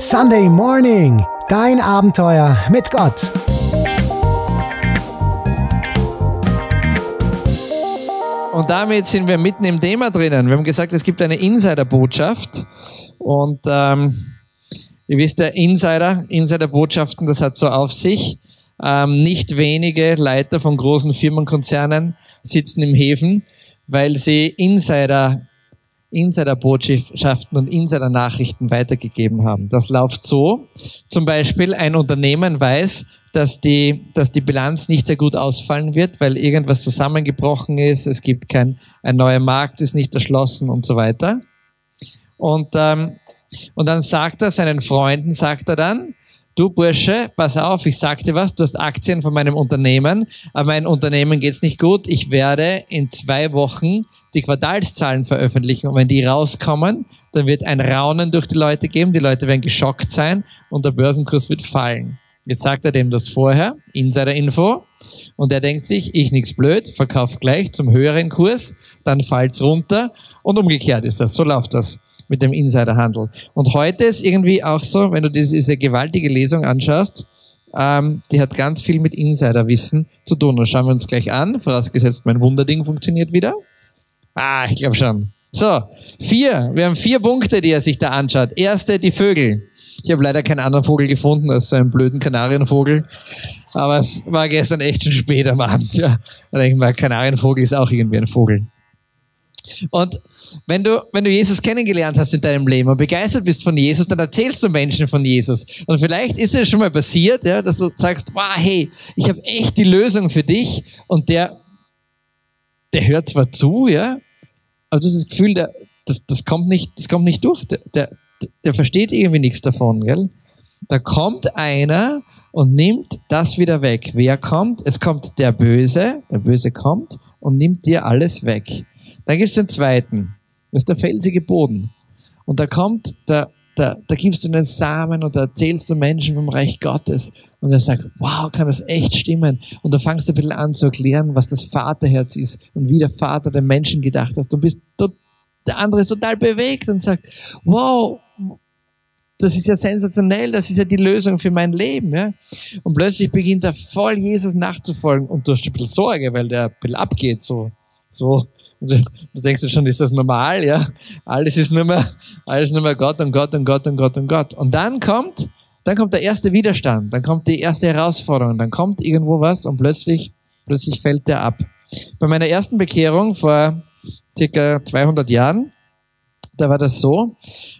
Sunday Morning, dein Abenteuer mit Gott. Und damit sind wir mitten im Thema drinnen. Wir haben gesagt, es gibt eine Insider-Botschaft. Und ihr wisst ja, Insider-Botschaften, das hat so auf sich. Nicht wenige Leiter von großen Firmenkonzernen sitzen im Häfen, weil sie Insiderbotschaften und Insidernachrichten weitergegeben haben. Das läuft so. Zum Beispiel ein Unternehmen weiß, dass die Bilanz nicht sehr gut ausfallen wird, weil irgendwas zusammengebrochen ist, es gibt ein neuer Markt ist nicht erschlossen und so weiter. Und dann sagt er seinen Freunden, du Bursche, pass auf, ich sag dir was, du hast Aktien von meinem Unternehmen, aber mein Unternehmen geht's nicht gut, ich werde in 2 Wochen die Quartalszahlen veröffentlichen und wenn die rauskommen, dann wird ein Raunen durch die Leute geben, die Leute werden geschockt sein und der Börsenkurs wird fallen. Jetzt sagt er dem das vorher, Insider-Info, und er denkt sich, ich nix blöd, verkauf gleich zum höheren Kurs, dann fällt's runter und umgekehrt ist das, so läuft das mit dem Insiderhandel. Und heute ist irgendwie auch so, wenn du diese gewaltige Lesung anschaust, die hat ganz viel mit Insiderwissen zu tun. Und schauen wir uns gleich an, vorausgesetzt mein Wunderding funktioniert wieder. Ich glaube schon. So, 4. Wir haben 4 Punkte, die er sich da anschaut. Erste, die Vögel. Ich habe leider keinen anderen Vogel gefunden als so einen blöden Kanarienvogel. Aber es war gestern echt schon spät am Abend. Ja. Da denke ich mal, Kanarienvogel ist auch irgendwie ein Vogel. Und wenn du Jesus kennengelernt hast in deinem Leben und begeistert bist von Jesus, dann erzählst du Menschen von Jesus. Und vielleicht ist es schon mal passiert, ja, dass du sagst, wow, hey, ich habe echt die Lösung für dich. Und der hört zwar zu, ja, aber du hast das Gefühl, das kommt nicht durch. Der versteht irgendwie nichts davon, gell? Da kommt einer und nimmt das wieder weg. Wer kommt? Es kommt der Böse kommt und nimmt dir alles weg. Dann gibt es den zweiten, das ist der felsige Boden. Und da gibst du den Samen und da erzählst du Menschen vom Reich Gottes. Und er sagt, wow, kann das echt stimmen? Und da fangst du ein bisschen an zu erklären, was das Vaterherz ist und wie der Vater den Menschen gedacht hat. Der andere ist total bewegt und sagt, wow, das ist ja sensationell, das ist ja die Lösung für mein Leben. Ja? Und plötzlich beginnt er voll Jesus nachzufolgen und du hast ein bisschen Sorge, weil der ein bisschen abgeht so. Und du denkst schon, ist das normal, ja? Alles ist nur mehr Gott und Gott und Gott und Gott und Gott. Und dann kommt der erste Widerstand, dann kommt die erste Herausforderung, dann kommt irgendwo was und plötzlich fällt der ab. Bei meiner ersten Bekehrung vor circa 200 Jahren, da war das so,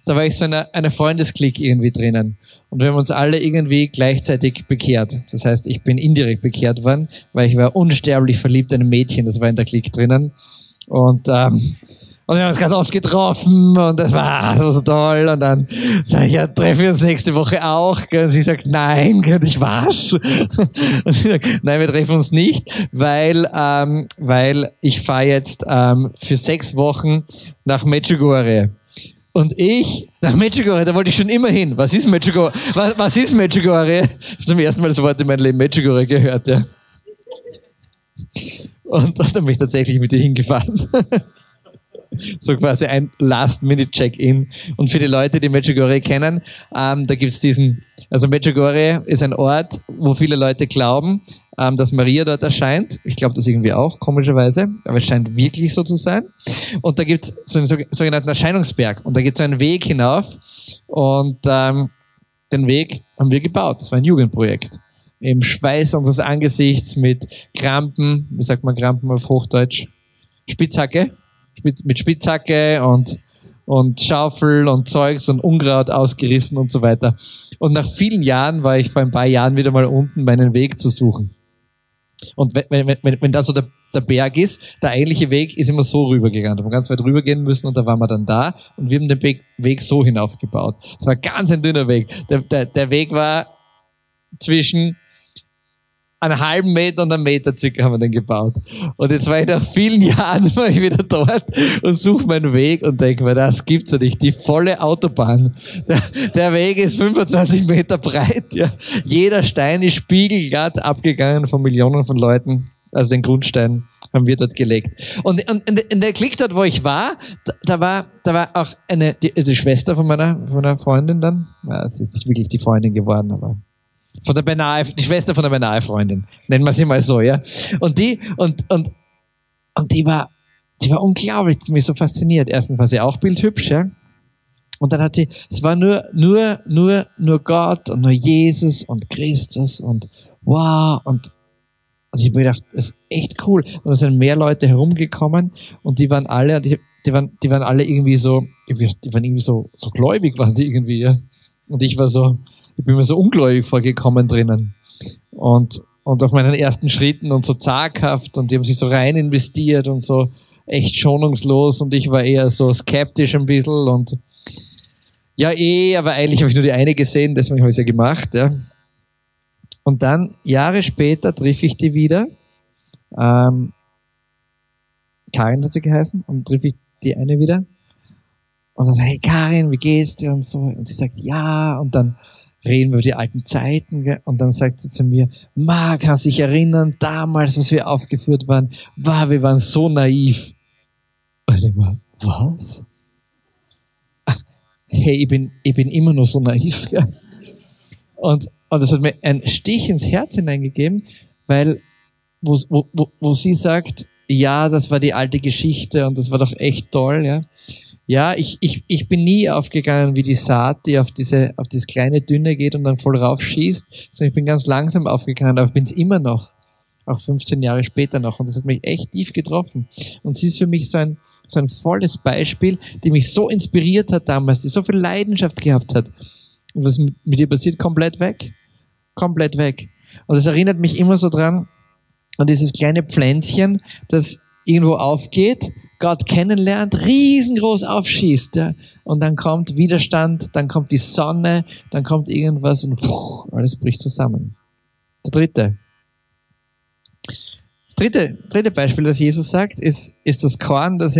da war ich so in einer Freundesklick irgendwie drinnen. Und wir haben uns alle irgendwie gleichzeitig bekehrt. Das heißt, ich bin indirekt bekehrt worden, weil ich war unsterblich verliebt in ein Mädchen, das war in der Klick drinnen. Und wir haben uns ganz oft getroffen und das war so toll. Und dann sage ich, ja, treffen wir uns nächste Woche auch. Und sie sagt, nein, ich was? Und sie sagt, nein, wir treffen uns nicht, weil ich fahre jetzt für 6 Wochen nach Međugorje. Und ich, nach Međugorje, da wollte ich schon immer hin. Was ist Međugorje? Was ist Međugorje? Ich habe zum ersten Mal das Wort in meinem Leben Međugorje gehört, ja. Und dann bin ich tatsächlich mit ihr hingefahren. So quasi ein Last-Minute-Check-In. Und für die Leute, die Međugorje kennen, da gibt's also Međugorje ist ein Ort, wo viele Leute glauben, dass Maria dort erscheint. Ich glaube das irgendwie auch, komischerweise. Aber es scheint wirklich so zu sein. Und da gibt's so einen sogenannten Erscheinungsberg. Und da gibt's so einen Weg hinauf. Und den Weg haben wir gebaut. Das war ein Jugendprojekt. Im Schweiß unseres Angesichts mit Krampen, wie sagt man Krampen auf Hochdeutsch? Spitzhacke und Schaufel und Zeugs und Unkraut ausgerissen und so weiter. Und nach vielen Jahren war ich vor ein paar Jahren wieder mal unten, meinen Weg zu suchen. Und wenn da so der Berg ist, der eigentliche Weg ist immer so rübergegangen. Da haben wir ganz weit rübergehen müssen und da waren wir dann da und wir haben den Weg so hinaufgebaut. Es war ganz ein dünner Weg. Der Weg war zwischen einen halben Meter und einen Meter circa haben wir den gebaut. Und jetzt war ich nach vielen Jahren war ich wieder dort und suche meinen Weg und denke mir, das gibt's ja nicht. Die volle Autobahn. Der Weg ist 25 Meter breit. Ja. Jeder Stein ist spiegelglatt abgegangen von Millionen von Leuten. Also den Grundstein haben wir dort gelegt. Und in der Klick dort, wo ich war, da war auch die Schwester von meiner Freundin dann. Ja, sie ist nicht wirklich die Freundin geworden, aber die Schwester von der beinahe Freundin. Nennen wir sie mal so, ja. Und die war unglaublich, mich so fasziniert. Erstens war sie auch bildhübsch, ja. Und dann hat sie, es war nur Gott und nur Jesus und Christus und wow. Und ich habe mir gedacht, das ist echt cool. Und es sind mehr Leute herumgekommen und die waren alle irgendwie so gläubig waren die irgendwie, ja. Und ich bin mir so ungläubig vorgekommen drinnen. Und auf meinen ersten Schritten und so zaghaft und die haben sich so rein investiert und so echt schonungslos und ich war eher so skeptisch ein bisschen und ja, aber eigentlich habe ich nur die eine gesehen, deswegen habe ich es ja gemacht. Ja. Und dann, Jahre später, triff ich die wieder. Karin hat sie geheißen. Und triff ich die eine wieder. Und dann, hey Karin, wie geht's dir? Und so. Und sie sagt, ja. Und dann reden wir über die alten Zeiten. Gell? Und dann sagt sie zu mir, Ma, kannst du dich erinnern, damals, als wir aufgeführt waren, wir waren so naiv. Und ich denke mal, was? Hey, ich bin immer noch so naiv. Ja. Und das hat mir einen Stich ins Herz hineingegeben, weil wo sie sagt, ja, das war die alte Geschichte und das war doch echt toll. Ja, ja, ich bin nie aufgegangen wie die Saat, die auf dieses kleine Dünne geht und dann voll raufschießt, sondern ich bin ganz langsam aufgegangen, aber ich bin es immer noch, auch 15 Jahre später noch. Und das hat mich echt tief getroffen. Und sie ist für mich so ein volles Beispiel, die mich so inspiriert hat damals, die so viel Leidenschaft gehabt hat. Und was mit ihr passiert, komplett weg. Komplett weg. Und das erinnert mich immer so dran an dieses kleine Pflänzchen, das irgendwo aufgeht, Gott kennenlernt, riesengroß aufschießt. Ja? Und dann kommt Widerstand, dann kommt die Sonne, dann kommt irgendwas und alles bricht zusammen. Der dritte. Das dritte Beispiel, das Jesus sagt, ist das Korn, das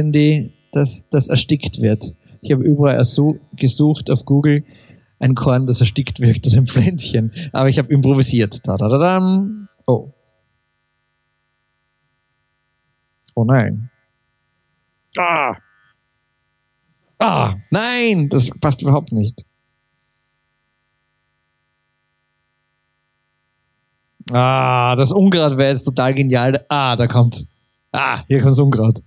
erstickt wird. Ich habe überall gesucht auf Google, ein Korn, das erstickt wirkt oder ein Pflänzchen. Aber ich habe improvisiert. Tadadadam. Oh. Oh nein. Ah. Ah, nein, das passt überhaupt nicht. Ah, das Unkraut wäre jetzt total genial. Ah, da kommt. Ah, hier kommt das Unkraut.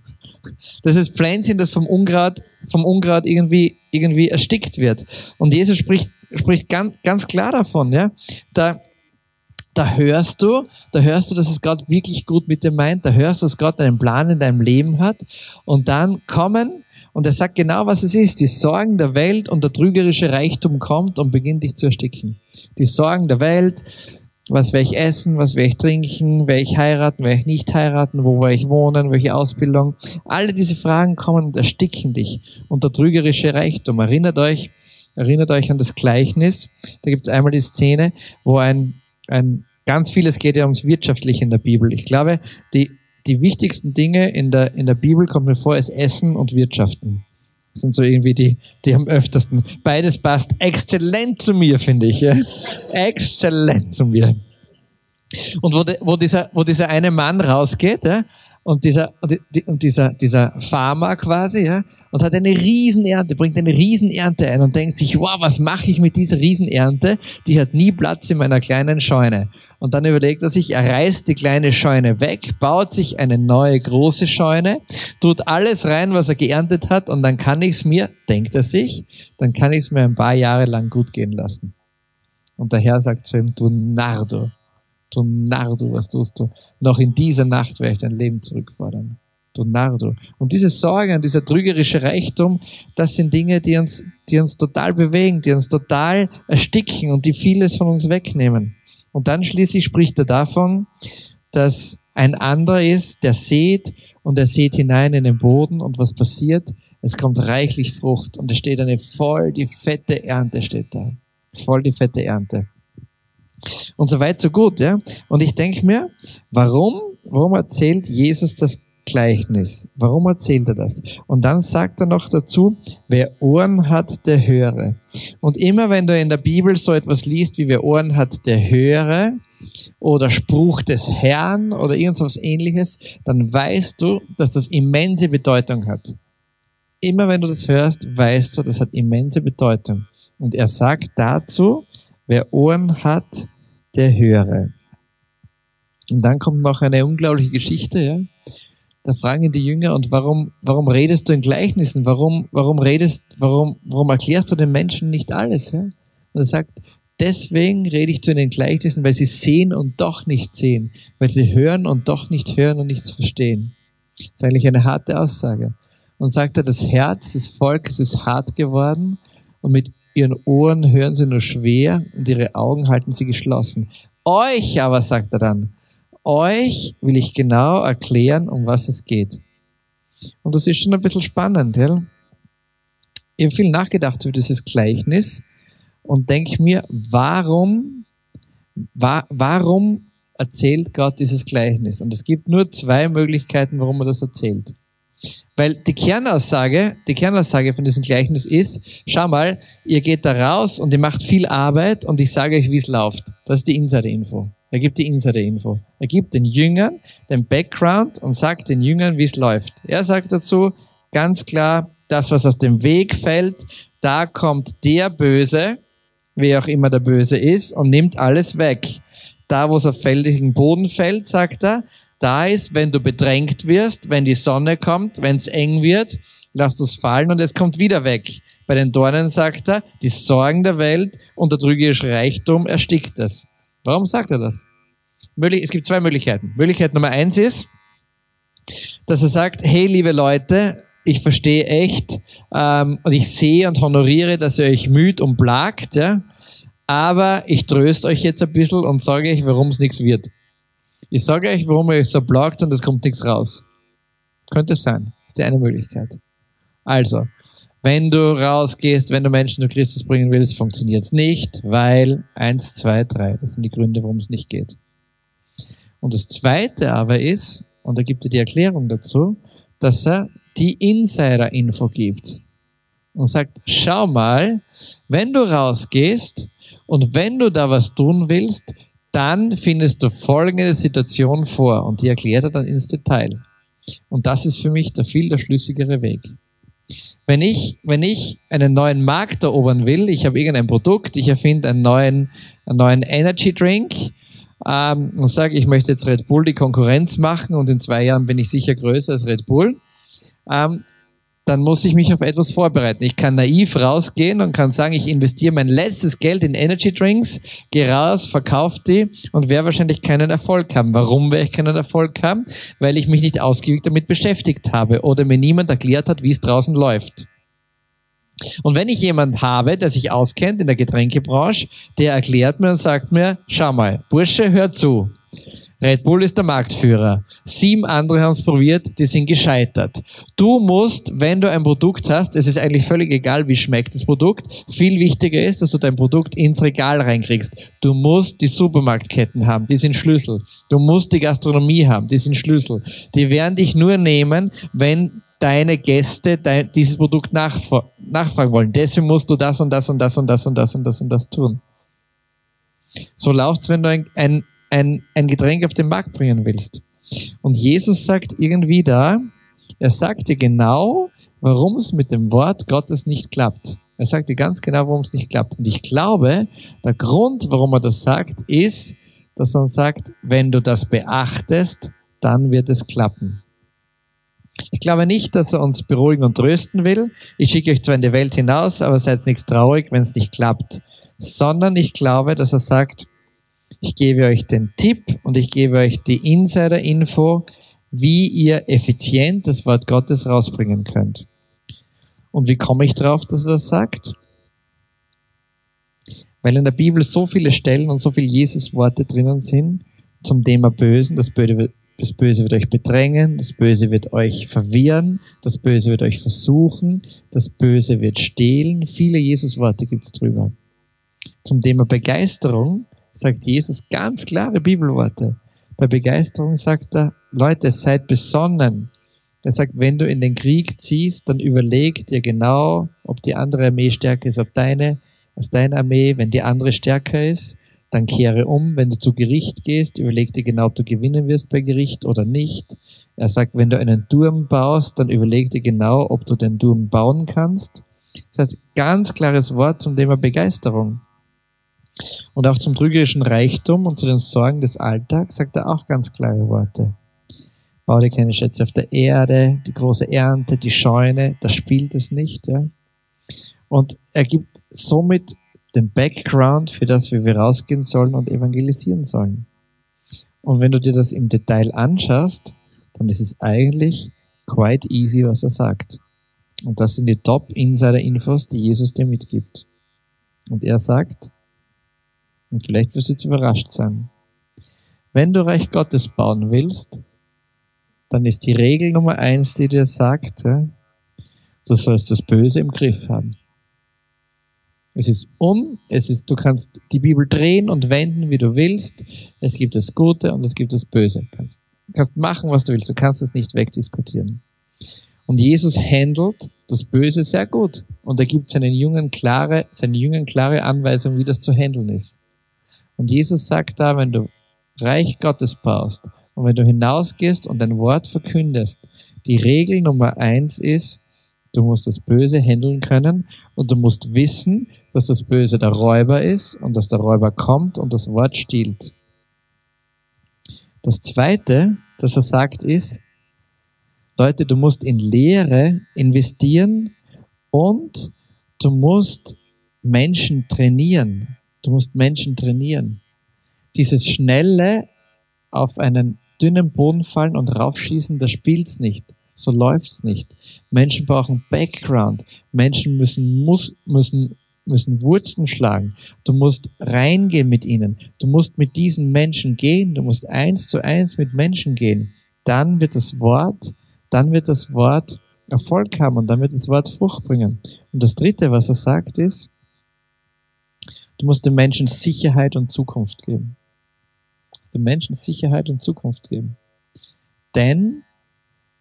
Das ist Pflänzchen, das vom Unkraut irgendwie erstickt wird. Und Jesus spricht ganz, ganz klar davon, ja. Da hörst du, dass es Gott wirklich gut mit dir meint. Da hörst du, dass Gott einen Plan in deinem Leben hat. Und dann kommen, und er sagt genau, was es ist. Die Sorgen der Welt und der trügerische Reichtum kommt und beginnt dich zu ersticken. Die Sorgen der Welt. Was werde ich essen, was werde ich trinken, werde ich heiraten, werde ich nicht heiraten, wo werde ich wohnen, welche Ausbildung. Alle diese Fragen kommen und ersticken dich. Und der trügerische Reichtum. Erinnert euch an das Gleichnis. Da gibt es einmal die Szene, wo ganz vieles geht ja ums Wirtschaftliche in der Bibel. Ich glaube, die wichtigsten Dinge in der Bibel kommen mir vor, ist Essen und Wirtschaften. Das sind so irgendwie die am öftersten. Beides passt exzellent zu mir, finde ich. Ja? Exzellent zu mir. Und wo dieser eine Mann rausgeht, ja? und dieser Farmer quasi, ja? Und hat eine Riesenernte, bringt eine Riesenernte ein und denkt sich, wow, was mache ich mit dieser Riesenernte? Die hat nie Platz in meiner kleinen Scheune. Und dann überlegt er sich, er reißt die kleine Scheune weg, baut sich eine neue große Scheune, tut alles rein, was er geerntet hat und dann kann ich es mir, denkt er sich, dann kann ich es mir ein paar Jahre lang gut gehen lassen. Und der Herr sagt zu ihm, du Narr, was tust du? Noch in dieser Nacht werde ich dein Leben zurückfordern. Du Narr, du. Und diese Sorge und dieser trügerische Reichtum, das sind Dinge, die uns total bewegen, die uns total ersticken und die vieles von uns wegnehmen. Und dann schließlich spricht er davon, dass ein anderer ist, der sät und er sät hinein in den Boden und was passiert? Es kommt reichlich Frucht und es steht voll die fette Ernte. Und so weit, so gut, ja. Und ich denke mir, warum erzählt Jesus das Gleichnis. Warum erzählt er das? Und dann sagt er noch dazu, wer Ohren hat, der höre. Und immer wenn du in der Bibel so etwas liest, wie wer Ohren hat, der höre, oder Spruch des Herrn oder irgendwas Ähnliches, dann weißt du, dass das immense Bedeutung hat. Immer wenn du das hörst, weißt du, das hat immense Bedeutung. Und er sagt dazu, wer Ohren hat, der höre. Und dann kommt noch eine unglaubliche Geschichte, ja. Da fragen die Jünger, und warum redest du in Gleichnissen? Warum erklärst du den Menschen nicht alles? Ja? Und er sagt, deswegen rede ich zu ihnen in Gleichnissen, weil sie sehen und doch nicht sehen, weil sie hören und doch nicht hören und nichts verstehen. Das ist eigentlich eine harte Aussage. Und sagt er, das Herz des Volkes ist hart geworden und mit ihren Ohren hören sie nur schwer und ihre Augen halten sie geschlossen. Euch aber, sagt er dann, euch will ich genau erklären, um was es geht. Und das ist schon ein bisschen spannend, ja? Ich habe viel nachgedacht über dieses Gleichnis und denke mir, warum erzählt Gott dieses Gleichnis? Und es gibt nur zwei Möglichkeiten, warum er das erzählt. Weil die Kernaussage von diesem Gleichnis ist, schau mal, ihr geht da raus und ihr macht viel Arbeit und ich sage euch, wie es läuft. Das ist die Insider-Info. Er gibt die Insider-Info. Er gibt den Jüngern den Background und sagt den Jüngern, wie es läuft. Er sagt dazu ganz klar, das, was auf dem Weg fällt, da kommt der Böse, wer auch immer der Böse ist, und nimmt alles weg. Da, wo es auf felsigen Boden fällt, sagt er, da ist, wenn du bedrängt wirst, wenn die Sonne kommt, wenn es eng wird, lass es fallen und es kommt wieder weg. Bei den Dornen sagt er, die Sorgen der Welt, untertrügerischer Reichtum erstickt es. Warum sagt er das? Es gibt zwei Möglichkeiten. Möglichkeit Nummer 1 ist, dass er sagt, hey liebe Leute, ich verstehe echt und ich sehe und honoriere, dass ihr euch müht und plagt, ja? Aber ich tröste euch jetzt ein bisschen und sage euch, warum es nichts wird. Ich sage euch, warum ihr euch so plagt und es kommt nichts raus. Könnte es sein. Das ist die eine Möglichkeit. Also, wenn du rausgehst, wenn du Menschen zu Christus bringen willst, funktioniert es nicht, weil 1, 2, 3, das sind die Gründe, warum es nicht geht. Und das Zweite aber ist, und da gibt er die Erklärung dazu, dass er die Insider-Info gibt und sagt, schau mal, wenn du rausgehst und wenn du da was tun willst, dann findest du folgende Situation vor und die erklärt er dann ins Detail. Und das ist für mich der viel der schlüssigere Weg. Wenn ich einen neuen Markt erobern will, ich habe irgendein Produkt, ich erfinde einen neuen Energy Drink und sage, ich möchte jetzt Red Bull die Konkurrenz machen und in 2 Jahren bin ich sicher größer als Red Bull, dann muss ich mich auf etwas vorbereiten. Ich kann naiv rausgehen und kann sagen, ich investiere mein letztes Geld in Energy Drinks, gehe raus, verkaufe die und werde wahrscheinlich keinen Erfolg haben. Warum werde ich keinen Erfolg haben? Weil ich mich nicht ausgiebig damit beschäftigt habe oder mir niemand erklärt hat, wie es draußen läuft. Und wenn ich jemanden habe, der sich auskennt in der Getränkebranche, der erklärt mir und sagt mir, schau mal, Bursche, hör zu. Red Bull ist der Marktführer. 7 andere haben es probiert, die sind gescheitert. Du musst, wenn du ein Produkt hast, es ist eigentlich völlig egal, wie schmeckt das Produkt, viel wichtiger ist, dass du dein Produkt ins Regal reinkriegst. Du musst die Supermarktketten haben, die sind Schlüssel. Du musst die Gastronomie haben, die sind Schlüssel. Die werden dich nur nehmen, wenn deine Gäste dieses Produkt nachfragen wollen. Deswegen musst du das und das und das und das und das und das und das tun. So läuft's, wenn du ein Getränk auf den Markt bringen willst. Und Jesus sagt irgendwie da, er sagt dir genau, warum es mit dem Wort Gottes nicht klappt. Er sagt dir ganz genau, warum es nicht klappt. Und ich glaube, der Grund, warum er das sagt, ist, dass er sagt, wenn du das beachtest, dann wird es klappen. Ich glaube nicht, dass er uns beruhigen und trösten will. Ich schicke euch zwar in die Welt hinaus, aber seid nicht traurig, wenn es nicht klappt. Sondern ich glaube, dass er sagt, ich gebe euch den Tipp und ich gebe euch die Insider-Info, wie ihr effizient das Wort Gottes rausbringen könnt. Und wie komme ich drauf, dass er das sagt? Weil in der Bibel so viele Stellen und so viele Jesus-Worte drinnen sind zum Thema Bösen. Das Böse wird euch bedrängen, das Böse wird euch verwirren, das Böse wird euch versuchen, das Böse wird stehlen. Viele Jesus-Worte gibt es drüber. Zum Thema Begeisterung sagt Jesus ganz klare Bibelworte. Bei Begeisterung sagt er, Leute, seid besonnen. Er sagt, wenn du in den Krieg ziehst, dann überleg dir genau, ob die andere Armee stärker ist, ob deine Armee, wenn die andere stärker ist, dann kehre um. Wenn du zu Gericht gehst, überleg dir genau, ob du gewinnen wirst bei Gericht oder nicht. Er sagt, wenn du einen Turm baust, dann überleg dir genau, ob du den Turm bauen kannst. Das heißt, ganz klares Wort zum Thema Begeisterung. Und auch zum trügerischen Reichtum und zu den Sorgen des Alltags sagt er auch ganz klare Worte. Bau dir keine Schätze auf der Erde, die große Ernte, die Scheune, das spielt es nicht. Ja? Und er gibt somit den Background für das, wie wir rausgehen sollen und evangelisieren sollen. Und wenn du dir das im Detail anschaust, dann ist es eigentlich quite easy, was er sagt. Und das sind die Top-Insider-Infos, die Jesus dir mitgibt. Und er sagt, und vielleicht wirst du jetzt überrascht sein, wenn du Reich Gottes bauen willst, dann ist die Regel Nummer 1, die dir sagt, du sollst das Böse im Griff haben. Du kannst die Bibel drehen und wenden, wie du willst. Es gibt das Gute und es gibt das Böse. Du kannst machen, was du willst. Du kannst es nicht wegdiskutieren. Und Jesus handelt das Böse sehr gut. Und er gibt seinen Jüngern klare Anweisungen, wie das zu handeln ist. Und Jesus sagt da, wenn du Reich Gottes baust, und wenn du hinausgehst und dein Wort verkündest, die Regel Nummer 1 ist, du musst das Böse handeln können und du musst wissen, dass das Böse der Räuber ist und dass der Räuber kommt und das Wort stiehlt. Das Zweite, das er sagt, ist, Leute, du musst in Lehre investieren und du musst Menschen trainieren. Dieses schnelle auf einen dünnen Boden fallen und raufschießen, das spielt's nicht. So läuft's nicht. Menschen brauchen Background. Menschen müssen Wurzeln schlagen. Du musst reingehen mit ihnen. Du musst mit diesen Menschen gehen. Du musst 1:1 mit Menschen gehen. Dann wird das Wort Erfolg haben und dann wird das Wort Frucht bringen. Und das Dritte, was er sagt, ist, du musst den Menschen Sicherheit und Zukunft geben. Denn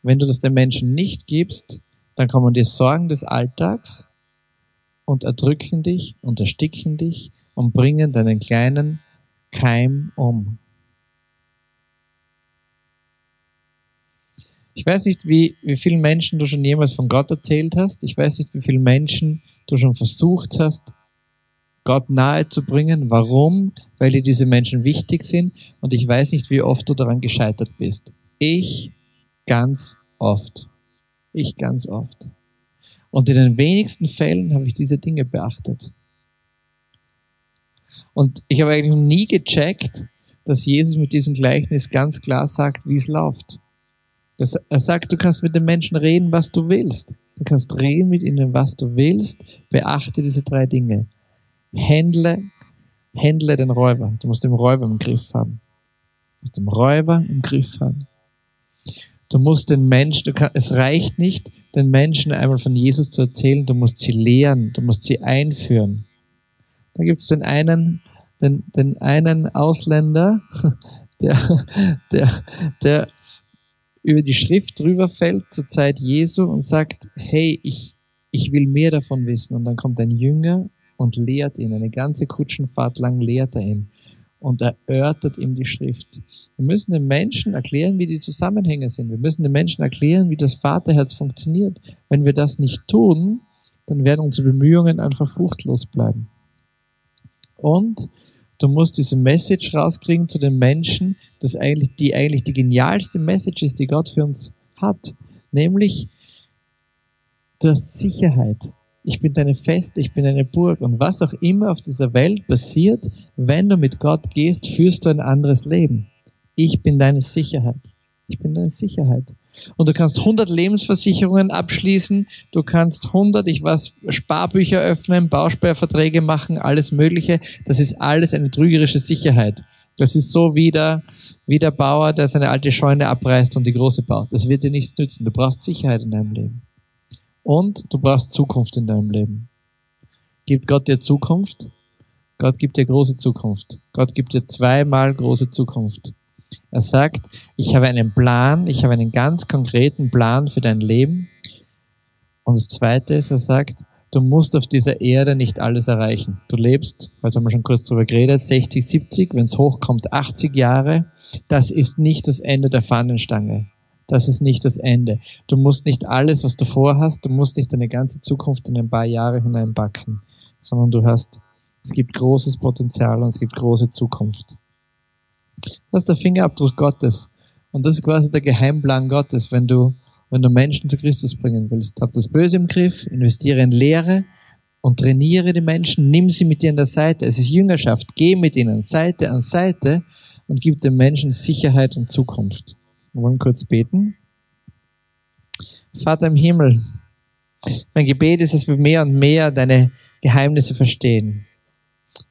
wenn du das den Menschen nicht gibst, dann kommen die Sorgen des Alltags und erdrücken dich und ersticken dich und bringen deinen kleinen Keim um. Ich weiß nicht, wie vielen Menschen du schon jemals von Gott erzählt hast. Ich weiß nicht, wie vielen Menschen du schon versucht hast, Gott nahe zu bringen. Warum? Weil dir diese Menschen wichtig sind und ich weiß nicht, wie oft du daran gescheitert bist. Ich ganz oft. Und in den wenigsten Fällen habe ich diese Dinge beachtet. Und ich habe eigentlich noch nie gecheckt, dass Jesus mit diesem Gleichnis ganz klar sagt, wie es läuft. Er sagt, du kannst mit den Menschen reden, was du willst. Du kannst reden mit ihnen, was du willst. Beachte diese 3 Dinge. Händle den Räuber. Du musst den Räuber im Griff haben. Du musst den Menschen, es reicht nicht, den Menschen einmal von Jesus zu erzählen, du musst sie lehren, du musst sie einführen. Da gibt es den einen Ausländer, der über die Schrift drüber fällt zur Zeit Jesu und sagt, hey, ich will mehr davon wissen. Und dann kommt ein Jünger und lehrt ihn. Eine ganze Kutschenfahrt lang lehrt er ihn. Und erörtert ihm die Schrift. Wir müssen den Menschen erklären, wie die Zusammenhänge sind. Wir müssen den Menschen erklären, wie das Vaterherz funktioniert. Wenn wir das nicht tun, dann werden unsere Bemühungen einfach fruchtlos bleiben. Und du musst diese Message rauskriegen zu den Menschen, die eigentlich die genialste Message ist, die Gott für uns hat. Nämlich, du hast Sicherheit. Ich bin deine Feste, ich bin deine Burg. Und was auch immer auf dieser Welt passiert, wenn du mit Gott gehst, führst du ein anderes Leben. Ich bin deine Sicherheit. Und du kannst 100 Lebensversicherungen abschließen, du kannst 100 Sparbücher öffnen, Bausparverträge machen, alles Mögliche. Das ist alles eine trügerische Sicherheit. Das ist so wie der Bauer, der seine alte Scheune abreißt und die große baut. Das wird dir nichts nützen. Du brauchst Sicherheit in deinem Leben. Und du brauchst Zukunft in deinem Leben. Gibt Gott dir Zukunft? Gott gibt dir große Zukunft. Gott gibt dir zweimal große Zukunft. Er sagt, ich habe einen Plan, ich habe einen ganz konkreten Plan für dein Leben. Und das Zweite ist, er sagt, du musst auf dieser Erde nicht alles erreichen. Du lebst, heute haben wir schon kurz drüber geredet, 60, 70, wenn es hochkommt, 80 Jahre. Das ist nicht das Ende der Fahnenstange. Das ist nicht das Ende. Du musst nicht alles, was du vorhast, du musst nicht deine ganze Zukunft in ein paar Jahre hineinbacken, sondern du hast, es gibt großes Potenzial und es gibt große Zukunft. Das ist der Fingerabdruck Gottes. Und das ist quasi der Geheimplan Gottes, wenn du Menschen zu Christus bringen willst. Hab das Böse im Griff, investiere in Lehre und trainiere die Menschen, nimm sie mit dir an der Seite. Es ist Jüngerschaft, geh mit ihnen Seite an Seite und gib den Menschen Sicherheit und Zukunft. Wir wollen kurz beten. Vater im Himmel, mein Gebet ist, dass wir mehr und mehr deine Geheimnisse verstehen.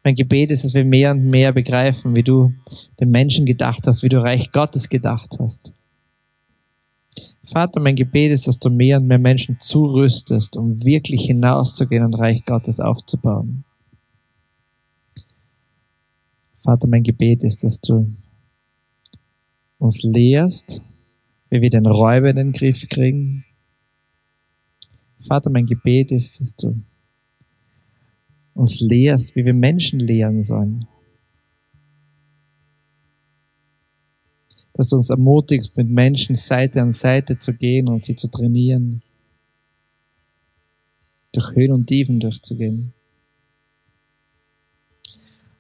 Mein Gebet ist, dass wir mehr und mehr begreifen, wie du den Menschen gedacht hast, wie du Reich Gottes gedacht hast. Vater, mein Gebet ist, dass du mehr und mehr Menschen zurüstest, um wirklich hinauszugehen und Reich Gottes aufzubauen. Vater, mein Gebet ist, dass du uns lehrst, wie wir den Räuber in den Griff kriegen. Vater, mein Gebet ist, dass du uns lehrst, wie wir Menschen lehren sollen. Dass du uns ermutigst, mit Menschen Seite an Seite zu gehen und sie zu trainieren. Durch Höhen und Tiefen durchzugehen.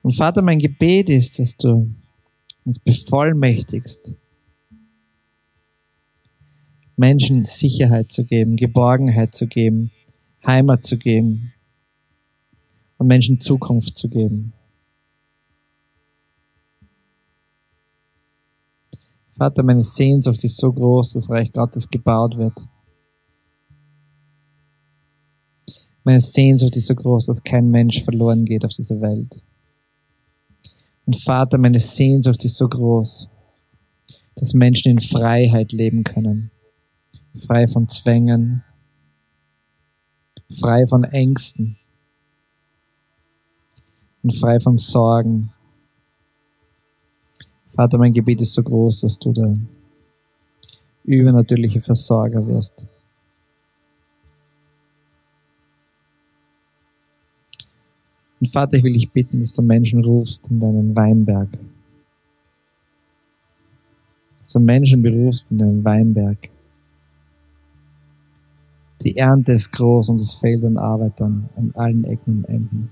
Und Vater, mein Gebet ist, dass du uns bevollmächtigst, Menschen Sicherheit zu geben, Geborgenheit zu geben, Heimat zu geben und Menschen Zukunft zu geben. Vater, meine Sehnsucht ist so groß, dass Reich Gottes gebaut wird. Meine Sehnsucht ist so groß, dass kein Mensch verloren geht auf dieser Welt. Und Vater, meine Sehnsucht ist so groß, dass Menschen in Freiheit leben können. Frei von Zwängen, frei von Ängsten und frei von Sorgen. Vater, mein Gebet ist so groß, dass du der übernatürliche Versorger wirst. Und Vater, ich will dich bitten, dass du Menschen rufst in deinen Weinberg. Dass du Menschen berufst in deinen Weinberg. Die Ernte ist groß und es fehlt an Arbeitern an allen Ecken und Enden.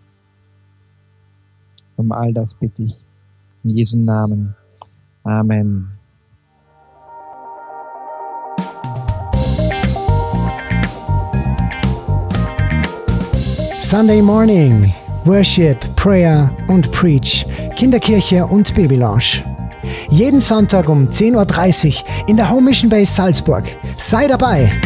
Um all das bitte ich. In Jesu Namen. Amen. Sunday Morning. Worship, Prayer und Preach, Kinderkirche und Babylounge. Jeden Sonntag um 10:30 Uhr in der Home Mission Base Salzburg. Sei dabei!